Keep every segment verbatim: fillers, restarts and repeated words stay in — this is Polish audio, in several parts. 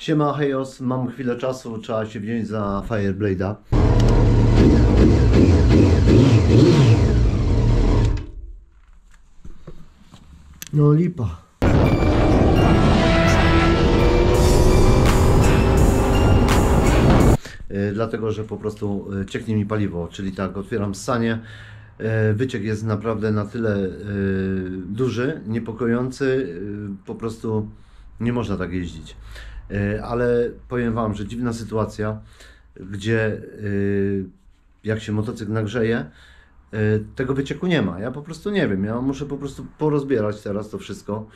Siema, hejos, mam chwilę czasu, trzeba się wziąć za Fireblade'a. No lipa. Yy, dlatego, że po prostu cieknie mi paliwo, czyli tak, otwieram ssanie. Wyciek jest naprawdę na tyle y, duży, niepokojący, y, po prostu nie można tak jeździć. Y, ale powiem Wam, że dziwna sytuacja, gdzie y, jak się motocykl nagrzeje, y, tego wycieku nie ma. Ja po prostu nie wiem, ja muszę po prostu porozbierać teraz to wszystko,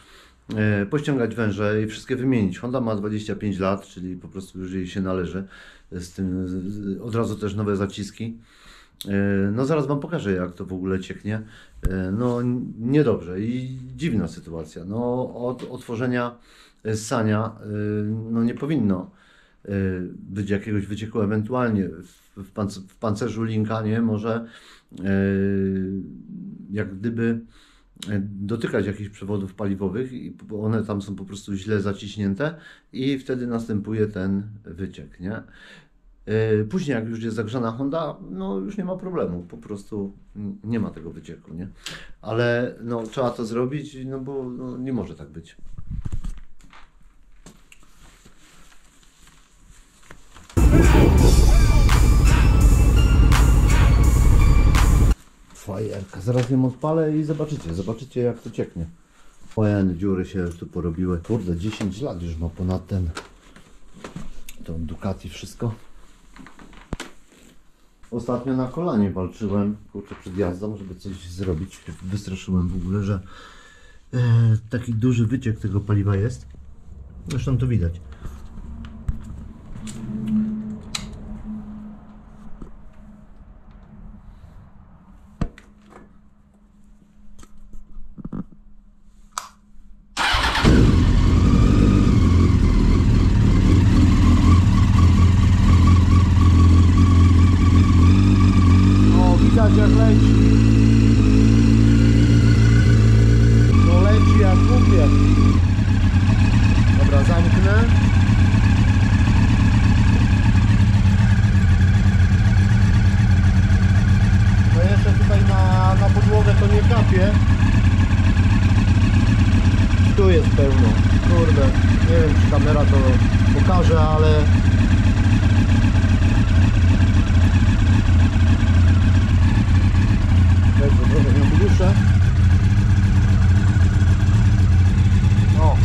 y, pościągać węże i wszystkie wymienić. Honda ma dwadzieścia pięć lat, czyli po prostu już jej się należy, z tym z, od razu też nowe zaciski. No zaraz Wam pokażę, jak to w ogóle cieknie. No niedobrze i dziwna sytuacja. No od otworzenia ssania no nie powinno być jakiegoś wycieku, ewentualnie w, pan w pancerzu linka, nie? Może jak gdyby dotykać jakichś przewodów paliwowych i one tam są po prostu źle zaciśnięte i wtedy następuje ten wyciek, nie? Później, jak już jest zagrzana Honda, no już nie ma problemu, po prostu nie ma tego wycieku, nie? Ale no, trzeba to zrobić, no bo no, nie może tak być. Fajerka, zaraz ją odpalę i zobaczycie, zobaczycie jak to cieknie. Fajne dziury się tu porobiły, kurde, dziesięć lat już ma ponad ten, ten Ducati wszystko. Ostatnio na kolanie walczyłem, kurczę, przed jazdą, żeby coś zrobić. Wystraszyłem w ogóle, że e, taki duży wyciek tego paliwa jest. Zresztą to widać. Tu jest pełno, kurde, nie wiem czy kamera to pokaże, ale to trochę mnie poduszę. O,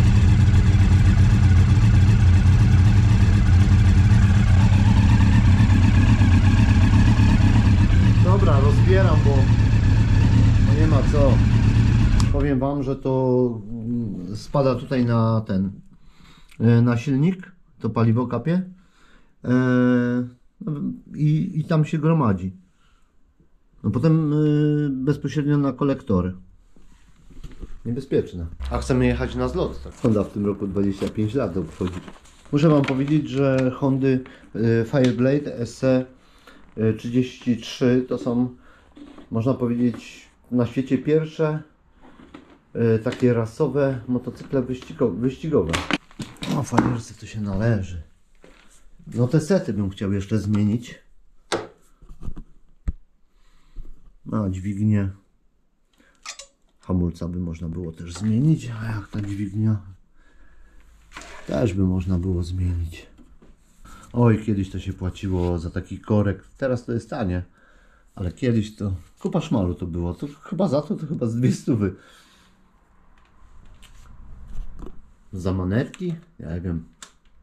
dobra, rozbieram, bo, bo nie ma co. Powiem Wam, że to spada tutaj na ten, na silnik, to paliwo kapie i, i tam się gromadzi. No potem bezpośrednio na kolektory. Niebezpieczne. A chcemy jechać na zlot, tak? Honda w tym roku dwadzieścia pięć lat obchodzi. Muszę Wam powiedzieć, że Hondy Fireblade S C trzydzieści trzy to są, można powiedzieć, na świecie pierwsze takie rasowe motocykle wyścigowe. O, fajerce to się należy. No te sety bym chciał jeszcze zmienić. A dźwignię, hamulca by można było też zmienić, a jak ta dźwignia też by można było zmienić. Oj, kiedyś to się płaciło za taki korek, teraz to jest tanie, ale kiedyś to kupa szmalu to było, to chyba za to to chyba z dwie stówy. Za manetki, ja nie wiem,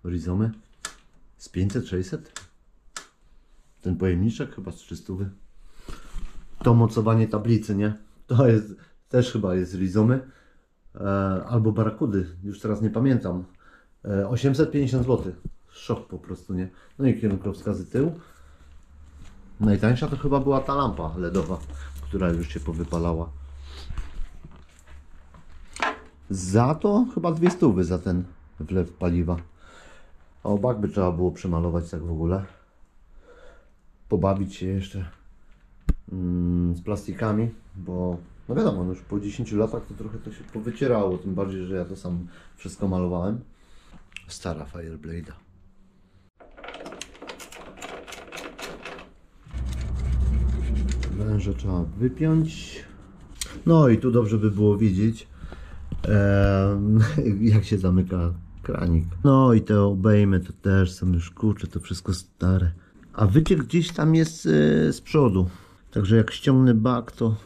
rizomy z pięćset sześćset, ten pojemniczek chyba z trzystu. To mocowanie tablicy, nie? To jest, też chyba jest rizomy, e, albo barakudy, już teraz nie pamiętam, e, osiemset pięćdziesiąt złotych, szok po prostu, nie? No i kierunkowskazy tył, najtańsza to chyba była ta lampa ledowa, która już się powypalała. Za to chyba dwie stówy za ten wlew paliwa. A bak by trzeba było przemalować tak w ogóle. Pobawić się jeszcze mm, z plastikami, bo no wiadomo, już po dziesięciu latach to trochę to się powycierało, tym bardziej, że ja to sam wszystko malowałem. stara Fireblade'a. Węże trzeba wypiąć. No i tu dobrze by było widzieć, eee, jak się zamyka kranik. No i te obejmy to też są już, kurczę, to wszystko stare. A wyciek gdzieś tam jest e, z przodu. Także jak ściągnę bak, to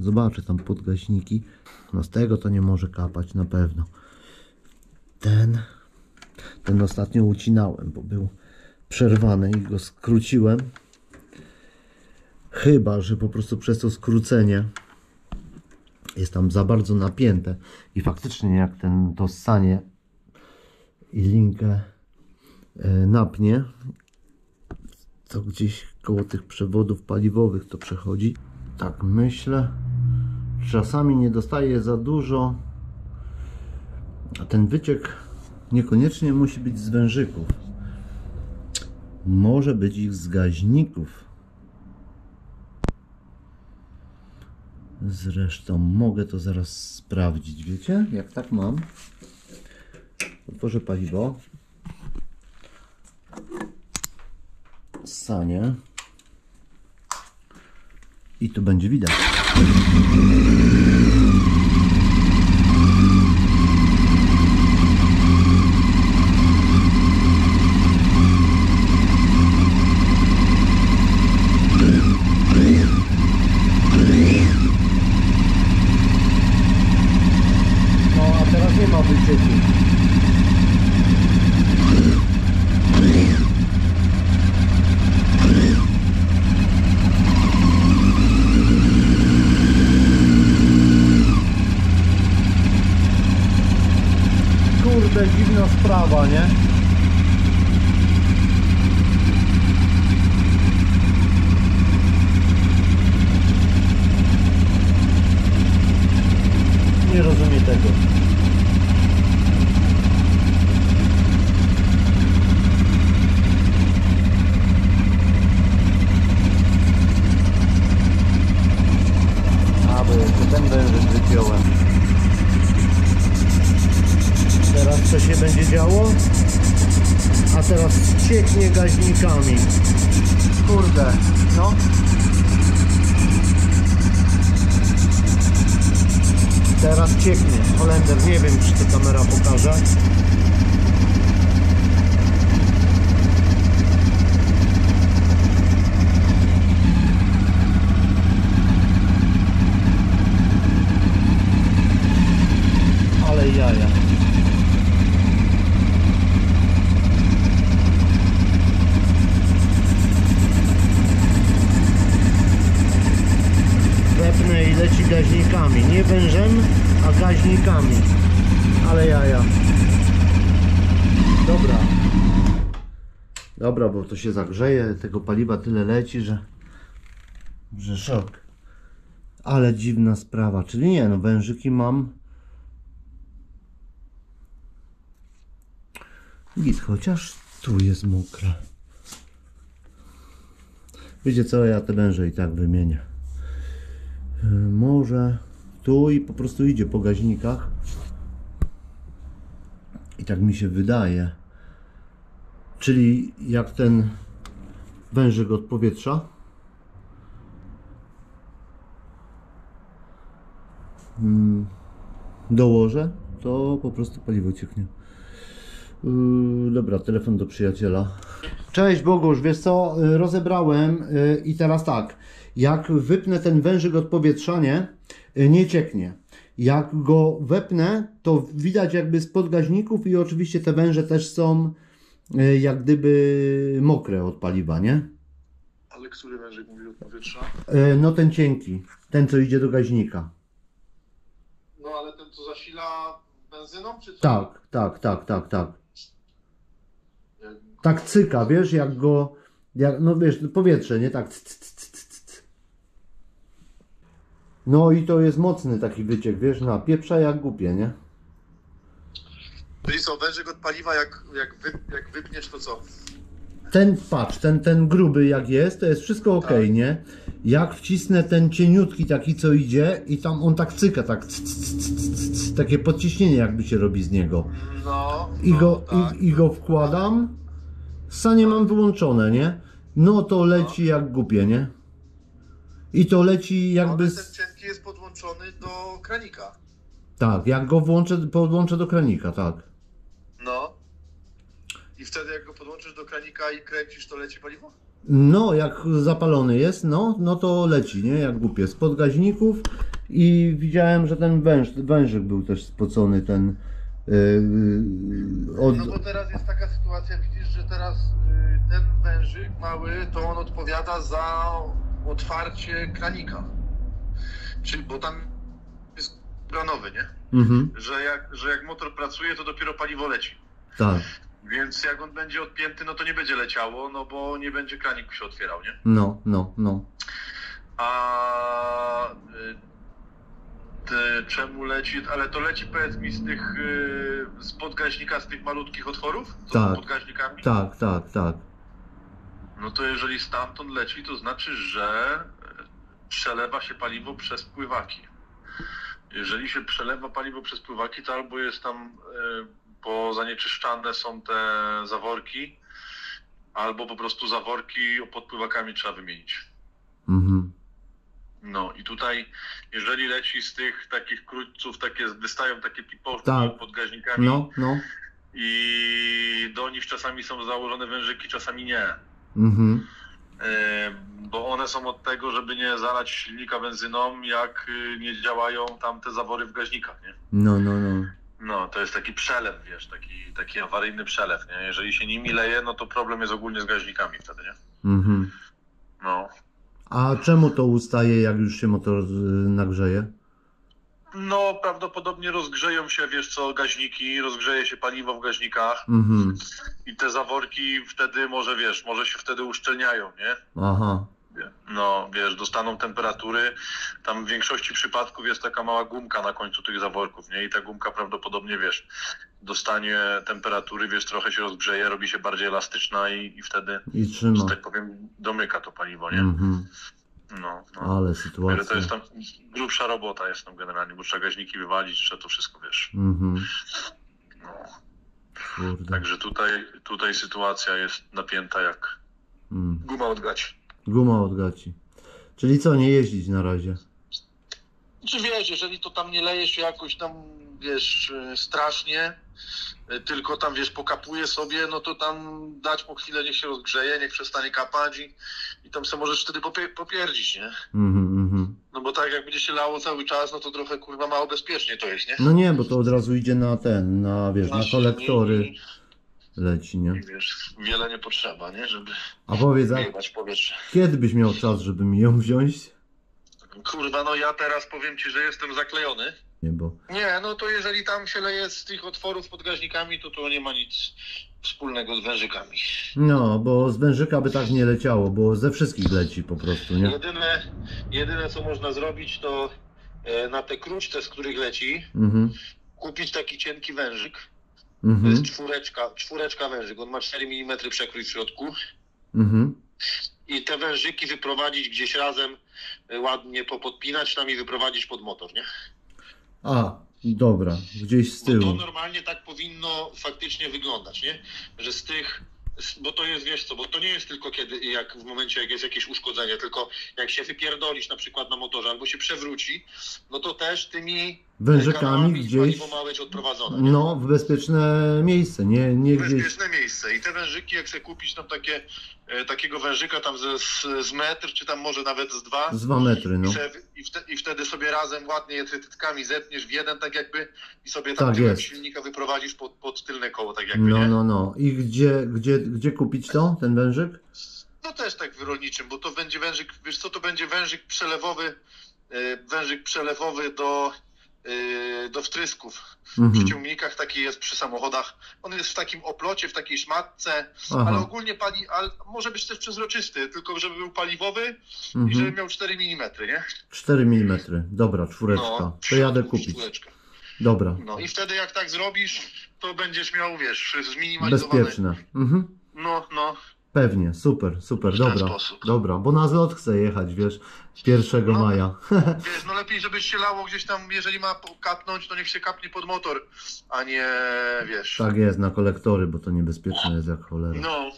zobaczę tam podgaśniki. No z tego to nie może kapać na pewno. Ten, ten ostatnio ucinałem, bo był przerwany i go skróciłem. Chyba że po prostu przez to skrócenie jest tam za bardzo napięte i faktycznie jak ten to ssanie i linkę napnie, to gdzieś koło tych przewodów paliwowych to przechodzi. Tak myślę. Czasami nie dostaje za dużo, a ten wyciek niekoniecznie musi być z wężyków. Może być ich z gaźników. Zresztą mogę to zaraz sprawdzić, wiecie? Jak tak mam. Otworzę paliwo. Ssanie. I tu będzie widać. Dziwna sprawa, nie? Nie rozumiem tego. Aby ten wężyk wypiąłem. Teraz co się będzie działo? A teraz cieknie gaźnikami. Kurde, no. Teraz cieknie. Holender, nie wiem, czy to kamera pokaże. Ale jaja. I leci gaźnikami, nie wężem, a gaźnikami, ale jaja. Dobra, dobra, bo to się zagrzeje, tego paliwa tyle leci, że że szok. Ale dziwna sprawa, czyli nie, no wężyki mam git, chociaż tu jest mokre. Wiecie co, ja te węże i tak wymienię. Może tu i po prostu idzie po gaźnikach i tak mi się wydaje, czyli jak ten wężyk od powietrza dołożę, to po prostu paliwo cieknie. Yy, dobra, telefon do przyjaciela. Cześć Bogusz, wiesz co, rozebrałem yy, i teraz tak, jak wypnę ten wężyk od powietrza, nie, yy, nie cieknie. Jak go wepnę, to widać jakby spod gaźników i oczywiście te węże też są yy, jak gdyby mokre od paliwa, nie? Ale który wężyk mówi od powietrza? Yy, no ten cienki, ten co idzie do gaźnika. No ale ten co zasila benzyną czy co? Tak, tak, tak, tak, tak. Tak cyka, wiesz, jak go, jak, no wiesz, powietrze, nie? Tak. C, c, c, c, c. No i to jest mocny taki wyciek, wiesz, na pieprza jak głupie, nie? Czyli co, wężyk od paliwa, jak, jak, wy, jak wypniesz, to co? Ten, patrz, ten, ten gruby jak jest, to jest wszystko ok, tak, nie? Jak wcisnę ten cieniutki taki, co idzie i tam on tak cyka, tak, c, c, c, c, c, c, takie podciśnienie jakby się robi z niego. No. i go, i, i go wkładam, sanie mam wyłączone, nie? No to leci jak głupie, nie? I to leci jakby... Ten cienki jest podłączony do kranika. Tak, jak go włączę, podłączę do kranika, tak. No. I wtedy jak go podłączysz do kranika i kręcisz, to leci paliwo? No, jak zapalony jest, no, no to leci, nie? Jak głupie. Spod gaźników i widziałem, że ten węż, wężyk był też spocony, ten... Yy, od... No bo teraz jest taka sytuacja, widzisz, że teraz yy, ten wężyk mały, to on odpowiada za otwarcie kranika. Czyli, bo tam jest planowy, nie? Mhm. Że, jak, że jak motor pracuje, to dopiero paliwo leci. Tak. Więc jak on będzie odpięty, no to nie będzie leciało, no bo nie będzie kranik się otwierał, nie? No, no, no. A te, czemu leci? Ale to leci, powiedz mi, z tych, z podgaźnika, z tych malutkich otworów? To tak, podgaźnikami? Tak, tak, tak. No to jeżeli stamtąd leci, to znaczy, że przelewa się paliwo przez pływaki. Jeżeli się przelewa paliwo przez pływaki, to albo jest tam... Yy, bo zanieczyszczane są te zaworki, albo po prostu zaworki pod pływakami trzeba wymienić. Mhm. No i tutaj, jeżeli leci z tych takich krótców, takie wystają takie piposzki tak. pod gaźnikami no, no. i do nich czasami są założone wężyki, czasami nie. Mhm. Bo one są od tego, żeby nie zalać silnika benzyną, jak nie działają tam te zawory w gaźnikach, nie? No, no, no. No, to jest taki przelew, wiesz, taki, taki awaryjny przelew, nie? Jeżeli się nimi leje, no to problem jest ogólnie z gaźnikami wtedy, nie? Mhm. No. A czemu to ustaje, jak już się motor nagrzeje? No, prawdopodobnie rozgrzeją się, wiesz co, gaźniki, rozgrzeje się paliwo w gaźnikach mhm. i te zaworki wtedy może, wiesz, może się wtedy uszczelniają, nie? Aha. No, wiesz, dostaną temperatury, tam w większości przypadków jest taka mała gumka na końcu tych zaworków, nie? I ta gumka prawdopodobnie, wiesz, dostanie temperatury, wiesz, trochę się rozgrzeje, robi się bardziej elastyczna i, i wtedy, I że tak powiem, domyka to paliwo, nie? Mm-hmm. No, no. Ale sytuacja. Wiesz, to jest tam grubsza robota jest tam generalnie, bo trzeba gaźniki wywalić, trzeba to wszystko, wiesz. Mm-hmm. No. Kurde. Także tutaj, tutaj sytuacja jest napięta jak mm. guma od gaci. Guma od gaci. Czyli co, nie jeździć na razie? Czy wiesz, jeżeli to tam nie leje się jakoś tam, wiesz, strasznie, tylko tam, wiesz, pokapuje sobie, no to tam dać po chwilę, niech się rozgrzeje, niech przestanie kapać i, i tam se możesz wtedy popie- popierdzić, nie? Mhm, mhm. No bo tak, jak będzie się lało cały czas, no to trochę, kurwa, mało bezpiecznie to jest, nie? No nie, bo to od razu idzie na ten, na, wiesz, na kolektory. Leci, nie? I wiesz, wiele nie potrzeba, nie? Żeby a powiedz, powietrze. Kiedy byś miał czas, żeby mi ją wziąć? Kurwa, no ja teraz powiem ci, że jestem zaklejony. Nie, bo... Nie, no to jeżeli tam się leje z tych otworów pod gaźnikami, to to nie ma nic wspólnego z wężykami. No, bo z wężyka by tak nie leciało, bo ze wszystkich leci po prostu, nie? Jedyne, jedyne co można zrobić, to na te kruczce, z których leci, mhm. kupić taki cienki wężyk. Mm-hmm. To jest czwóreczka, czwóreczka wężyk, on ma cztery milimetry przekrój w środku mm-hmm. i te wężyki wyprowadzić gdzieś razem, ładnie popodpinać tam i wyprowadzić pod motor, nie? A, dobra, gdzieś z tyłu. Bo to normalnie tak powinno faktycznie wyglądać, nie? Że z tych, bo to jest, wiesz co, bo to nie jest tylko kiedy, jak w momencie, jak jest jakieś uszkodzenie, tylko jak się wypierdolisz na przykład na motorze albo się przewróci, no to też tymi wężykami gdzieś ma być odprowadzone. Nie? No, w bezpieczne miejsce, nie, nie gdzieś. W bezpieczne miejsce i te wężyki, jak sobie kupić tam takie, e, takiego wężyka tam ze, z, z metr, czy tam może nawet z dwa. Z dwa metry, no. I, se, i, wte, i wtedy sobie razem ładnie je trytytkami zetniesz w jeden, tak jakby, i sobie tam tak tyłem silnika wyprowadzisz pod, pod tylne koło, tak jakby, no, nie? No, no. I gdzie, gdzie, gdzie kupić to, ten wężyk? No też tak w rolniczym, bo to będzie wężyk, wiesz co, to będzie wężyk przelewowy, e, wężyk przelewowy do... do wtrysków. Mhm. Przy ciągnikach taki jest, przy samochodach. On jest w takim oplocie, w takiej szmatce, aha. ale ogólnie pali, ale może być też przezroczysty, tylko żeby był paliwowy mhm. i żeby miał cztery milimetry, nie? cztery milimetry, dobra, czwóreczka. No, to jadę kupić. Czwóreczka. Dobra. No i wtedy jak tak zrobisz, to będziesz miał, wiesz, zminimalizowane. Bezpieczne. Mhm. No, no. Pewnie, super, super, dobra, dobra, bo na zlot chcę jechać, wiesz, pierwszego maja. Wiesz, no lepiej, żeby się lało gdzieś tam, jeżeli ma kapnąć, to niech się kapnie pod motor, a nie, wiesz. Tak jest, na kolektory, bo to niebezpieczne jest jak cholera. No.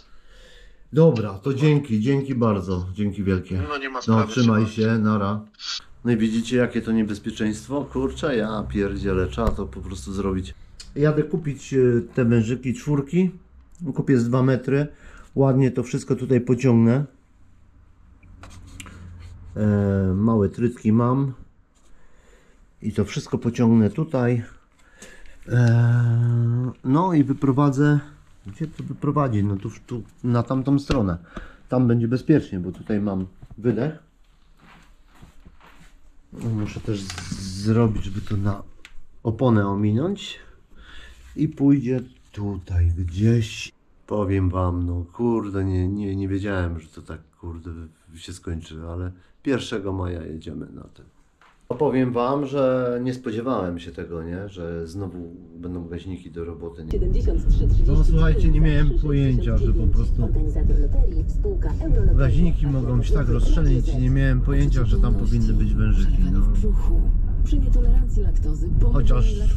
Dobra, to dzięki, dzięki bardzo, dzięki wielkie. No nie ma sprawy. No, trzymaj się, nara. No i widzicie, jakie to niebezpieczeństwo? Kurczę, ja pierdzielę, trzeba to po prostu zrobić. Jadę kupić te wężyki czwórki, kupię z dwa metry. Ładnie to wszystko tutaj pociągnę. E, małe trytki mam. I to wszystko pociągnę tutaj. E, no i wyprowadzę. Gdzie to wyprowadzić? No tu, tu na tamtą stronę. Tam będzie bezpiecznie, bo tutaj mam wydech. No, muszę też zrobić, żeby to na oponę ominąć. I pójdzie tutaj gdzieś. Powiem wam, no kurde, nie, nie, nie wiedziałem, że to tak kurde się skończy, ale pierwszego maja jedziemy na tym. Powiem wam, że nie spodziewałem się tego, nie? Że znowu będą gaźniki do roboty. Nie? No słuchajcie, nie miałem pojęcia, że po prostu gaźniki mogą się tak rozstrzelić i nie miałem pojęcia, że tam powinny być wężyki. No. Przy nietolerancji laktozy, chociaż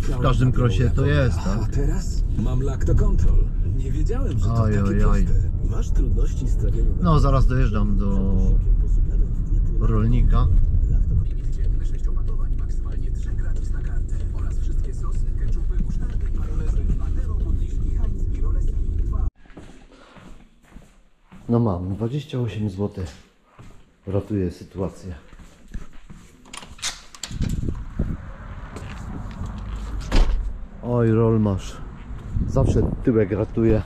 w każdym krosie to jest, tak? A teraz mam laktokontrol. Nie wiedziałem, że to takie proste. Masz trudności z trawieniem. No, zaraz dojeżdżam do rolnika. No mam, dwadzieścia osiem złotych. Ratuje sytuację. Oj, rol masz. Zawsze tyłek ratuje.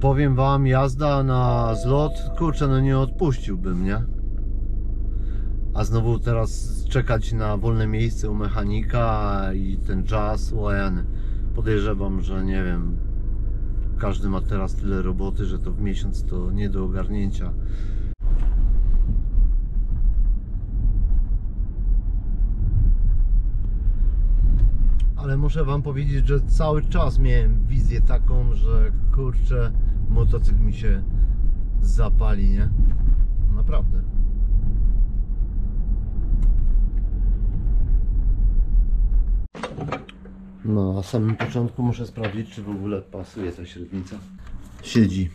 Powiem wam, jazda na zlot, kurczę, no nie odpuściłbym, nie? A znowu teraz czekać na wolne miejsce u mechanika i ten czas, łajan. Podejrzewam, że nie wiem, każdy ma teraz tyle roboty, że to w miesiąc to nie do ogarnięcia. Ale muszę wam powiedzieć, że cały czas miałem wizję taką, że kurczę, motocykl mi się zapali, nie? Naprawdę. No, a na samym początku muszę sprawdzić, czy w ogóle pasuje ta średnica. Siedzi.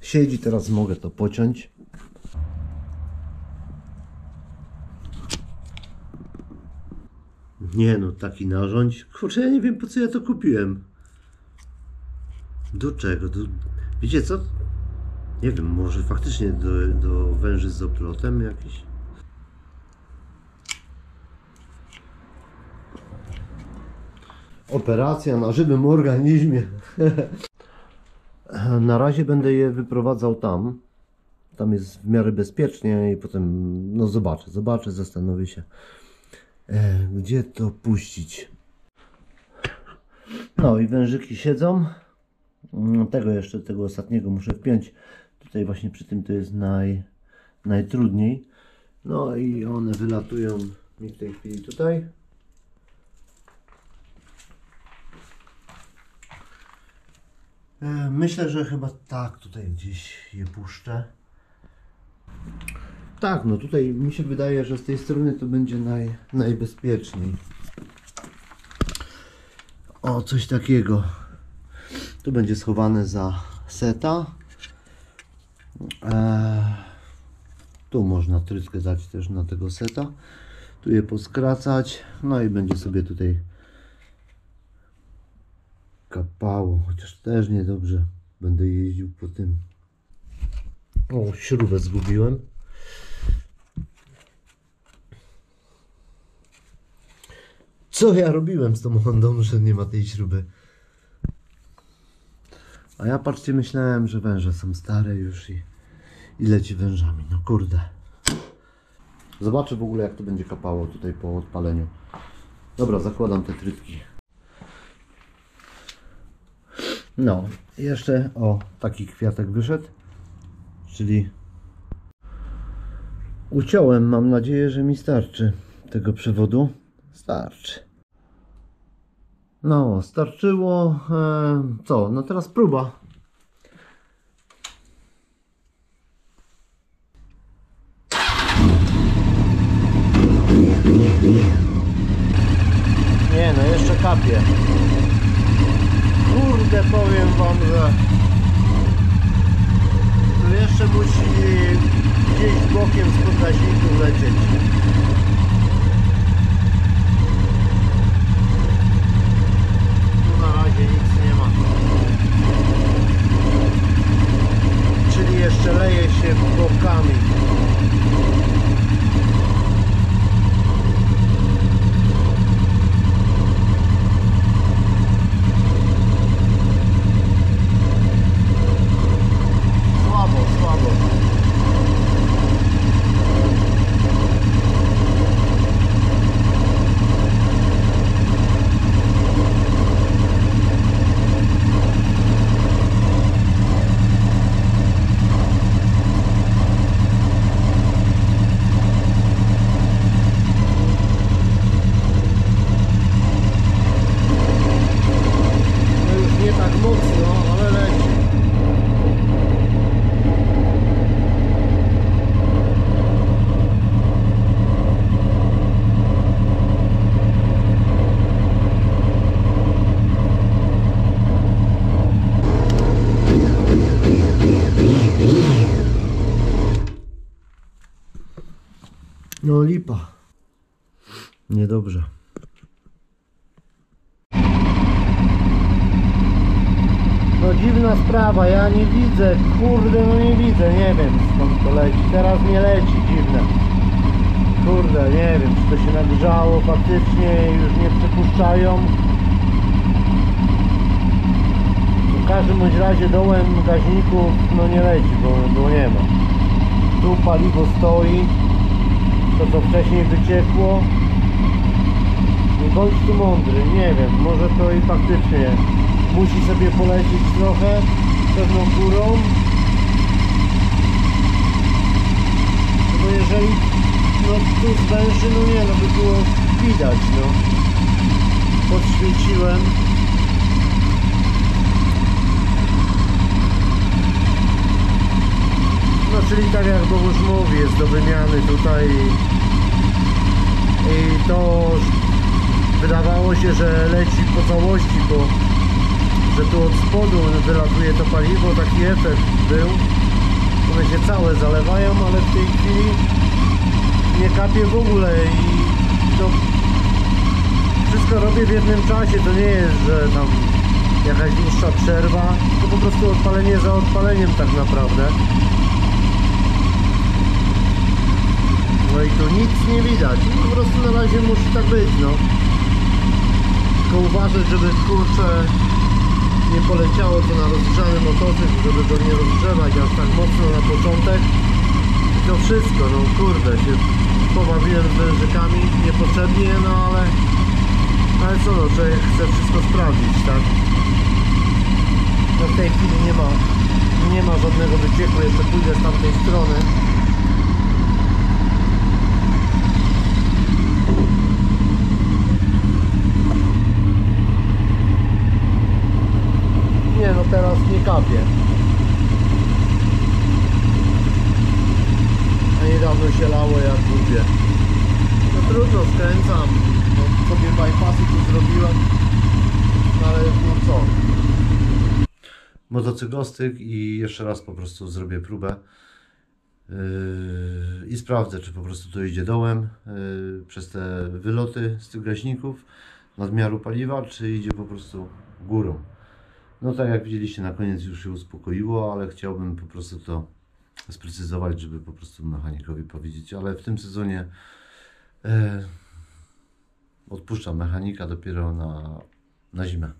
Siedzi, teraz mogę to pociąć. Nie no, taki narządź. Kurczę, ja nie wiem, po co ja to kupiłem. Do czego? Do... Wiecie co? Nie wiem, może faktycznie do, do węży z oplotem jakiś? Operacja na żywym organizmie. Na razie będę je wyprowadzał tam. Tam jest w miarę bezpiecznie i potem, no zobaczę, zobaczę, zastanowię się. Gdzie to puścić? No i wężyki siedzą. Tego jeszcze, tego ostatniego muszę wpiąć. Tutaj właśnie przy tym to jest naj, najtrudniej. No i one wylatują mi w tej chwili tutaj. Myślę, że chyba tak tutaj gdzieś je puszczę. Tak, no tutaj mi się wydaje, że z tej strony to będzie naj, najbezpieczniej. O, coś takiego. Tu będzie schowane za seta. Eee, tu można trytkę dać też na tego seta. Tu je poskracać. No i będzie sobie tutaj kapało. Chociaż też niedobrze. Będę jeździł po tym. O, śrubę zgubiłem. Co ja robiłem z tą Hondą, że nie ma tej śruby? A ja patrzcie, myślałem, że węże są stare już i, i leci wężami. No kurde. Zobaczę w ogóle, jak to będzie kapało tutaj po odpaleniu. Dobra, zakładam te trytki. No, jeszcze o taki kwiatek wyszedł. Czyli uciąłem, mam nadzieję, że mi starczy tego przewodu. Starczy. No, starczyło. Co? No teraz próba. Nie, no jeszcze kapie. Kurde, powiem wam, że tu jeszcze musi gdzieś bokiem z podgaśników lecieć. Tu na razie nic nie ma. Czyli jeszcze leje się bokami. No lipa. Niedobrze. No dziwna sprawa, ja nie widzę, kurde, no nie widzę, nie wiem skąd to leci, teraz nie leci, dziwne. Kurde, nie wiem, czy to się nagrzało faktycznie, już nie przypuszczają. W każdym bądź razie dołem gaźników, no nie leci, bo, bo nie ma. Tu paliwo stoi. To, co wcześniej wyciekło. Nie bądź tu mądry, nie wiem, może to i faktycznie musi sobie polecieć trochę pewną górą, bo jeżeli no, tu zwęży, no nie, no by było widać, no podświeciłem. No czyli tak jak Bogusz mówi, jest do wymiany tutaj i, i to wydawało się, że leci po całości, bo że tu od spodu wylatuje to paliwo, taki efekt był. One się całe zalewają, ale w tej chwili nie kapie w ogóle i to wszystko robię w jednym czasie, to nie jest, że tam jakaś dłuższa przerwa, to po prostu odpalenie za odpaleniem tak naprawdę. No i tu nic nie widać, po prostu na razie musi tak być, no. Tylko uważać, żeby kurczę nie poleciało to na rozgrzany motocykl, żeby go nie rozgrzewać aż tak mocno na początek. I to wszystko, no kurde, się pobawiłem z wężykami niepotrzebnie, no ale ale co, no człowiek chce wszystko sprawdzić, tak? No w tej chwili nie ma nie ma żadnego wycieku, jeszcze pójdę z tamtej strony. Nie, no teraz nie kapie. A niedawno się lało jak lubię. No trudno, skręcam. No, sobie bypassy tu zrobiłem. No, ale no co? Motocyklostyk i jeszcze raz po prostu zrobię próbę. Yy, I sprawdzę, czy po prostu to idzie dołem. Yy, przez te wyloty z tych gaźników. Nadmiaru paliwa, czy idzie po prostu górą. No tak jak widzieliście, na koniec już się uspokoiło, ale chciałbym po prostu to sprecyzować, żeby po prostu mechanikowi powiedzieć, ale w tym sezonie e, odpuszczam mechanika dopiero na, na zimę.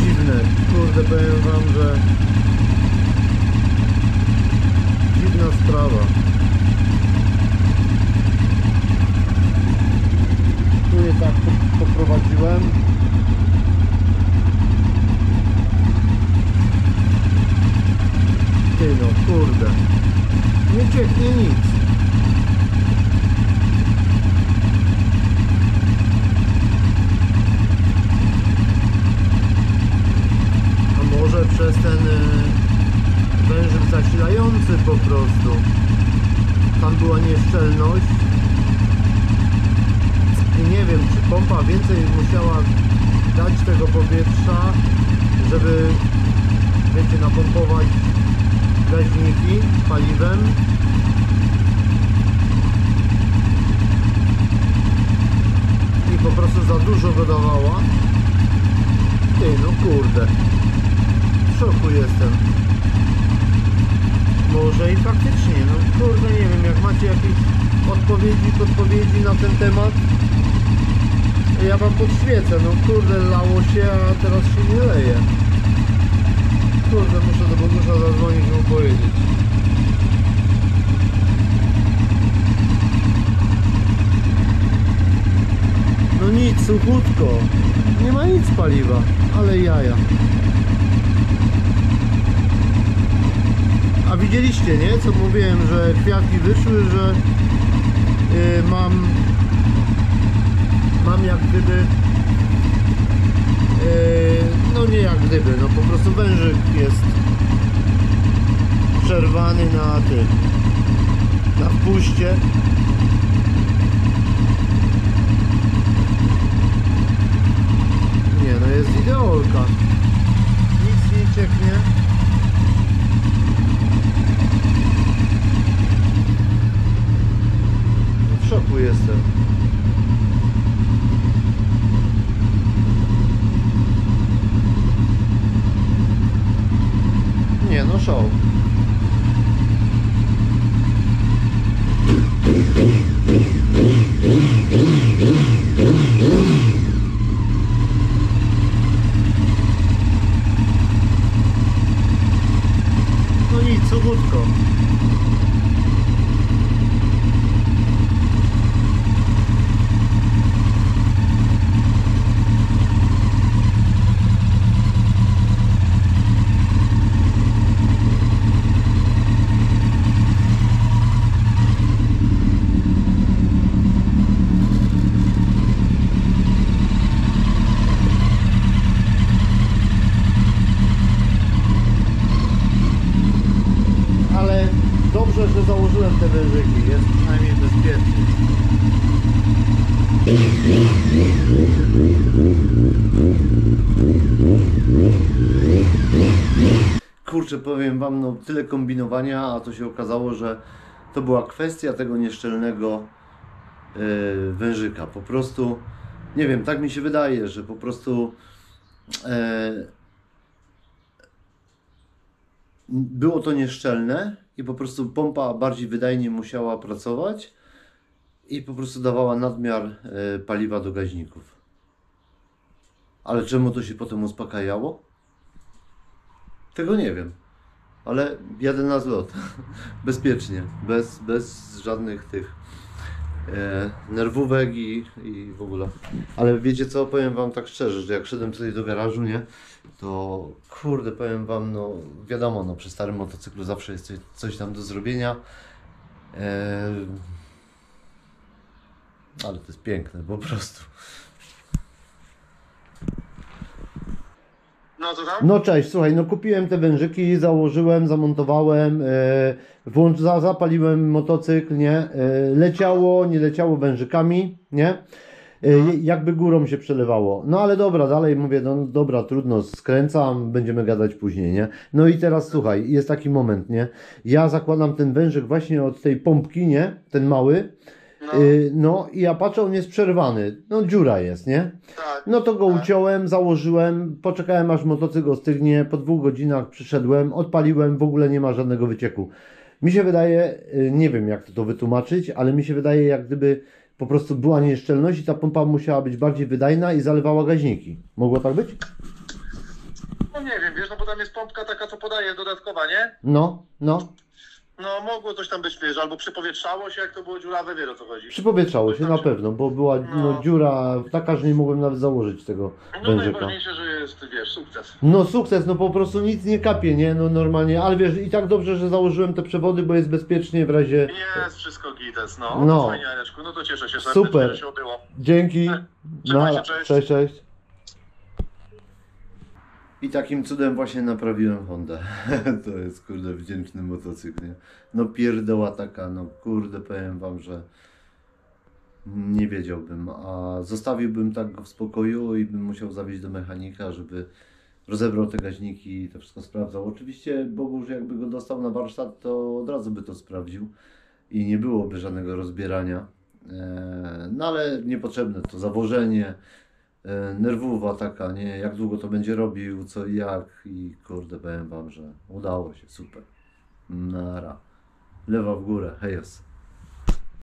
Dziwne, kurde, powiem wam, że Także dziwna sprawa. Tu je tak poprowadziłem. Ty no, kurde. Nie cieknie nic. Przez ten wężyk zasilający po prostu. Tam była nieszczelność. I nie wiem, czy pompa więcej musiała dać tego powietrza, żeby, wiecie, napompować gaźniki paliwem. I po prostu za dużo wydawała. Ty, no kurde. W szoku jestem. Może i faktycznie, no kurde, nie wiem, jak macie jakieś odpowiedzi, podpowiedzi na ten temat, ja wam podświecę. No kurde, lało się, a teraz się nie leje. Kurde, muszę do Bogusza zadzwonić i mu powiedzieć. No nic, suchutko. Nie ma nic paliwa, ale jaja. A widzieliście, nie? Co mówiłem, że kwiatki wyszły, że yy, mam mam jak gdyby yy, no nie jak gdyby, no po prostu wężyk jest przerwany na tym, na wpuście. Nie, no jest ideolka. Nic nie cieknie. W szoku jestem. Nie no, szok. No nic, suchutko. Że założyłem te wężyki, jest przynajmniej bezpiecznie. Kurczę, powiem wam, no tyle kombinowania, a to się okazało, że to była kwestia tego nieszczelnego yy, wężyka. Po prostu, nie wiem, tak mi się wydaje, że po prostu yy, było to nieszczelne i po prostu pompa bardziej wydajnie musiała pracować i po prostu dawała nadmiar paliwa do gaźników. Ale czemu to się potem uspokajało? Tego nie wiem. Ale jadę na zlot. Bezpiecznie. Bez, bez żadnych tych e, nerwówek i, i w ogóle. Ale wiecie co? Powiem wam tak szczerze, że jak szedłem tutaj do garażu, nie? To kurde, powiem wam, no wiadomo, no przy starym motocyklu zawsze jest coś, coś tam do zrobienia, eee, ale to jest piękne po prostu. No to tam? No cześć, słuchaj, no kupiłem te wężyki, założyłem, zamontowałem, eee, włącz, za, zapaliłem motocykl, nie, eee, leciało, nie leciało wężykami, nie? Jakby górą się przelewało. No ale dobra, dalej mówię, no dobra, trudno, skręcam, będziemy gadać później, nie? No i teraz słuchaj, jest taki moment, nie? Ja zakładam ten wężyk właśnie od tej pompki, nie? Ten mały. No, yy, no i ja patrzę, on jest przerwany. No dziura jest, nie? Tak, no to go tak uciąłem, założyłem, poczekałem aż motocykl ostygnie, po dwóch godzinach przyszedłem, odpaliłem, w ogóle nie ma żadnego wycieku. Mi się wydaje, yy, nie wiem jak to, to wytłumaczyć, ale mi się wydaje jak gdyby po prostu była nieszczelność i ta pompa musiała być bardziej wydajna i zalewała gaźniki. Mogło tak być? No nie wiem, wiesz, no bo tam tam jest pompka taka, co podaje, dodatkowa, nie? No, no. No mogło coś tam być, wiesz, albo przypowietrzało się, jak to było dziurawe, wiesz o co chodzi. Przypowietrzało się, na pewno, bo była no. No, dziura taka, że nie mogłem nawet założyć tego no, wężyka. No najważniejsze, że jest, wiesz, sukces. No sukces, no po prostu nic nie kapie, nie, no normalnie, ale wiesz, i tak dobrze, że założyłem te przewody, bo jest bezpiecznie w razie... Jest wszystko gites, no, no. Fajnie, Areczku, no to cieszę się serdecznie, super. Że się obyło. Dzięki, no, się, cześć. Cześć, cześć. I takim cudem właśnie naprawiłem Hondę. To jest, kurde, wdzięczny motocykl, nie? No pierdoła taka, no kurde, powiem wam, że nie wiedziałbym, a zostawiłbym tak go w spokoju i bym musiał zawieźć do mechanika, żeby rozebrał te gaźniki i to wszystko sprawdzał. Oczywiście Bogusz, jakby go dostał na warsztat, to od razu by to sprawdził i nie byłoby żadnego rozbierania. No ale niepotrzebne to zawożenie, nerwowa taka, nie, jak długo to będzie robił, co i jak, i kurde, powiem wam, że udało się, super, nara, lewa w górę, hejos.